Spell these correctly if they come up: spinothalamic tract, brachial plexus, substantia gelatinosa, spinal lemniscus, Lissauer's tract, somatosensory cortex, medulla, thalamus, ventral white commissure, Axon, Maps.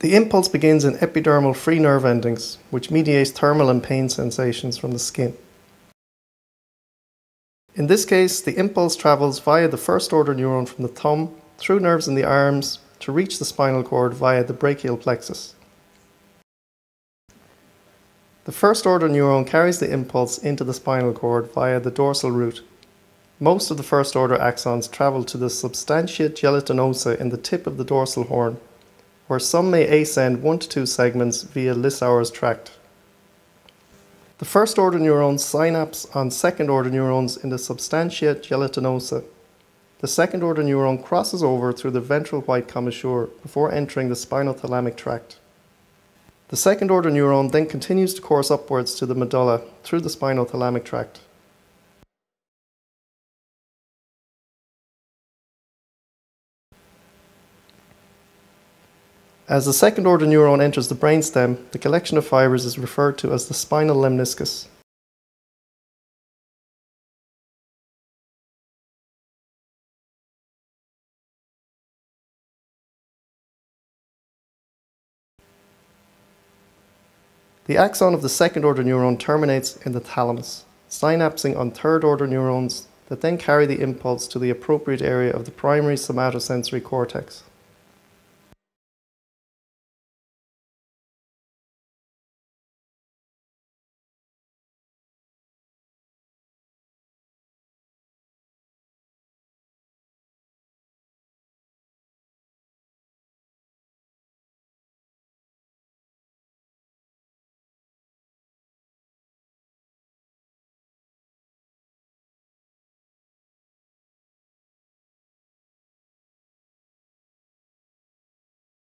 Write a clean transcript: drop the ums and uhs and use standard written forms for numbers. The impulse begins in epidermal free nerve endings, which mediates thermal and pain sensations from the skin. In this case, the impulse travels via the first order neuron from the thumb, through nerves in the arms, to reach the spinal cord via the brachial plexus. The first order neuron carries the impulse into the spinal cord via the dorsal root. Most of the first order axons travel to the substantia gelatinosa in the tip of the dorsal horn, where some may ascend 1 to 2 segments via Lissauer's tract. The first order neurons synapse on second order neurons in the substantia gelatinosa. The second order neuron crosses over through the ventral white commissure before entering the spinothalamic tract. The second order neuron then continues to course upwards to the medulla through the spinothalamic tract. As the second order neuron enters the brainstem, the collection of fibers is referred to as the spinal lemniscus. The axon of the second order neuron terminates in the thalamus, synapsing on third order neurons that then carry the impulse to the appropriate area of the primary somatosensory cortex.